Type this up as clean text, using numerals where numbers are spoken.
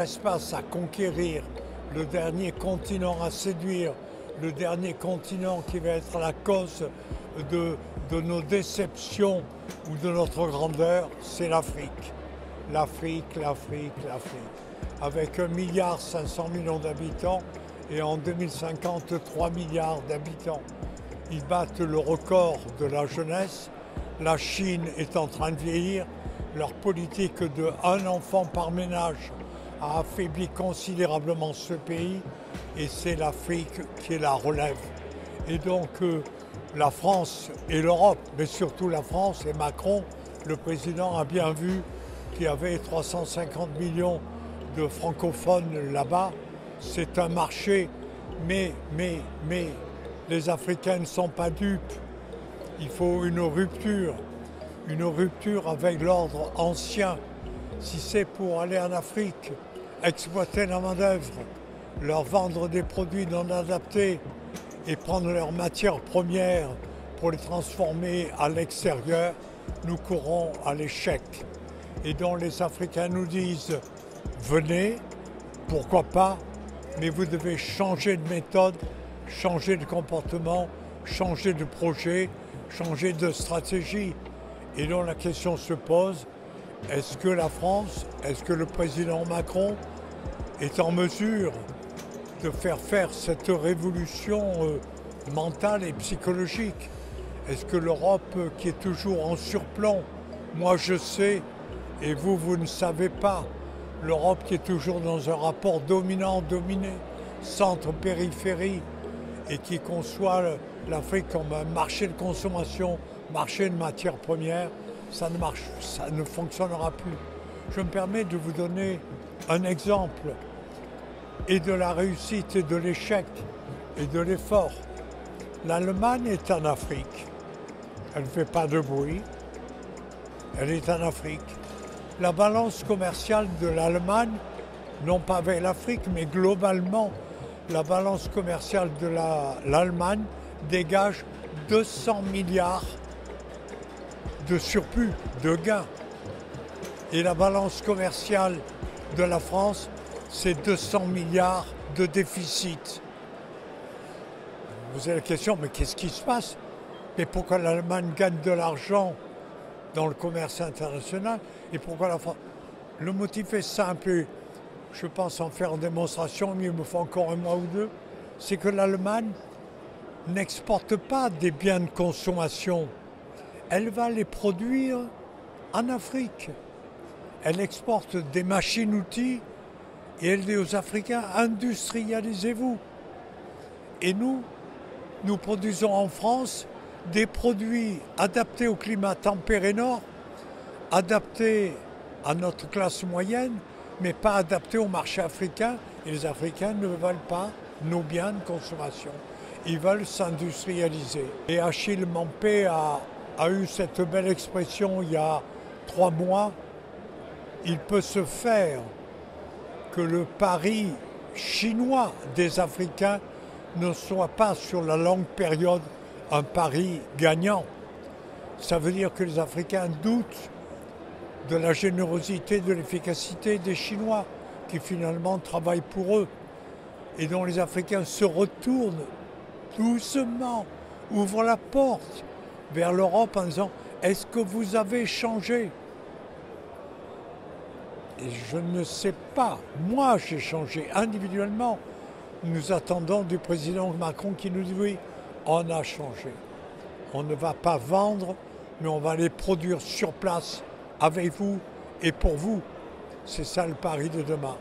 espace à conquérir, le dernier continent à séduire, le dernier continent qui va être la cause de nos déceptions ou de notre grandeur, c'est l'Afrique. L'Afrique, l'Afrique, l'Afrique. Avec 1,5 milliard d'habitants et en 2050, 3 milliards d'habitants. Ils battent le record de la jeunesse. La Chine est en train de vieillir. Leur politique de 1 enfant par ménage a affaibli considérablement ce pays et c'est l'Afrique qui est la relève. Et donc la France et l'Europe, mais surtout la France et Macron, le président a bien vu qu'il y avait 350 millions de francophones là-bas. C'est un marché, mais les Africains ne sont pas dupes. Il faut une rupture avec l'ordre ancien. Si c'est pour aller en Afrique, exploiter la main-d'œuvre, leur vendre des produits non adaptés et prendre leurs matières premières pour les transformer à l'extérieur, nous courons à l'échec. Et donc les Africains nous disent « Venez, pourquoi pas, mais vous devez changer de méthode, changer de comportement, changer de projet, changer de stratégie. » Et donc la question se pose, est-ce que la France, est-ce que le président Macron est en mesure de faire cette révolution mentale et psychologique? Est-ce que l'Europe qui est toujours en surplomb, moi je sais et vous, vous ne savez pas, l'Europe qui est toujours dans un rapport dominant-dominé, centre-périphérie, et qui conçoit l'Afrique comme un marché de consommation, marché de matières premières, ça ne marche, ça ne fonctionnera plus. Je me permets de vous donner un exemple et de la réussite et de l'échec et de l'effort. L'Allemagne est en Afrique. Elle ne fait pas de bruit. Elle est en Afrique. La balance commerciale de l'Allemagne, non pas avec l'Afrique, mais globalement, la balance commerciale de l'Allemagne dégage 200 milliards de surplus, de gains. Et la balance commerciale de la France, c'est 200 milliards de déficit. Vous avez la question, mais qu'est-ce qui se passe? Mais pourquoi l'Allemagne gagne de l'argent dans le commerce international et pourquoi la France? Le motif est simple, je pense en faire une démonstration, mais il me faut encore 1 mois ou 2, c'est que l'Allemagne n'exporte pas des biens de consommation. Elle va les produire en Afrique. Elle exporte des machines-outils et elle dit aux Africains « industrialisez-vous ». Et nous, nous produisons en France des produits adaptés au climat tempéré nord, adaptés à notre classe moyenne, mais pas adaptés au marché africain. Et les Africains ne veulent pas nos biens de consommation. Ils veulent s'industrialiser. Et Achille Mampé a eu cette belle expression il y a 3 mois. Il peut se faire que le pari chinois des Africains ne soit pas sur la longue période un pari gagnant. Ça veut dire que les Africains doutent de la générosité, de l'efficacité des Chinois qui finalement travaillent pour eux et dont les Africains se retournent doucement, ouvrent la porte vers l'Europe en disant « Est-ce que vous avez changé ?» Et je ne sais pas, moi j'ai changé individuellement. Nous attendons du président Macron qui nous dit « Oui, on a changé. On ne va pas vendre, mais on va les produire sur place, avec vous et pour vous. C'est ça le pari de demain. »